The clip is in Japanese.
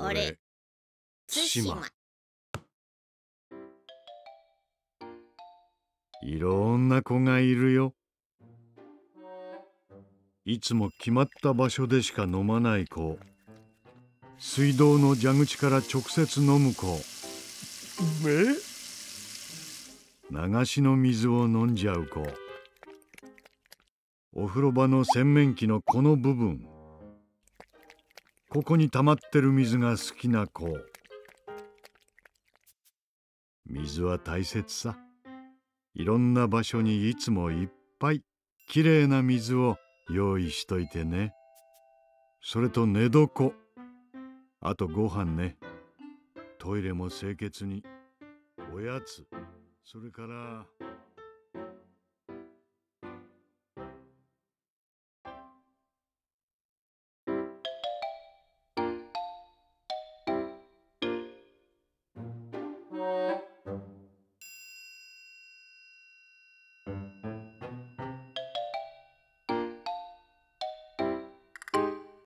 俺、対馬。いろんな子がいるよ。いつも決まった場所でしか飲まない子、水道の蛇口から直接飲む子、流しの水を飲んじゃう子、お風呂場の洗面器のこの部分、ここに溜まってる水が好きな子。水は大切さ。いろんな場所にいつもいっぱいきれいな水を用意しといてね。それと寝床、あとご飯ね。トイレも清潔に、おやつ、それから。